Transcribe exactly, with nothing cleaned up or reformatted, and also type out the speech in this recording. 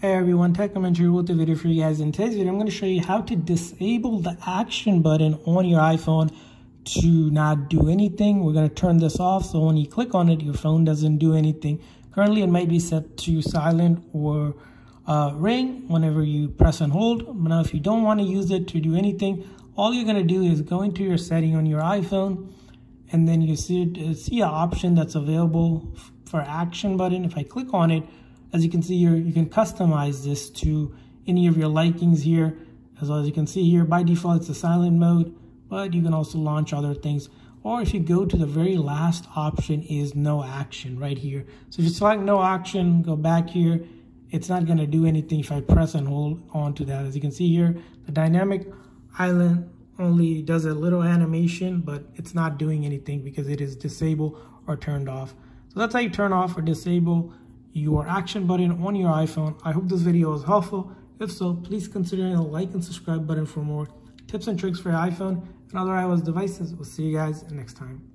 Hey everyone, TechCommentary with the video for you guys. In today's video, I'm going to show you how to disable the action button on your iPhone to not do anything. We're going to turn this off so when you click on it, your phone doesn't do anything. Currently, it might be set to silent or uh, ring whenever you press and hold. Now, if you don't want to use it to do anything, all you're going to do is go into your setting on your iPhone, and then you see, see an option that's available for action button. If I click on it, as you can see here, you can customize this to any of your likings here. As well as you can see here, by default, it's a silent mode, but you can also launch other things. Or if you go to the very last option is no action right here. So if you select no action, go back here, it's not gonna do anything if I press and hold on to that. As you can see here, the dynamic island only does a little animation, but it's not doing anything because it is disabled or turned off. So that's how you turn off or disable your action button on your iPhone. I hope this video was helpful. If so, please consider hitting the like and subscribe button for more tips and tricks for your iPhone and other iOS devices. We'll see you guys next time.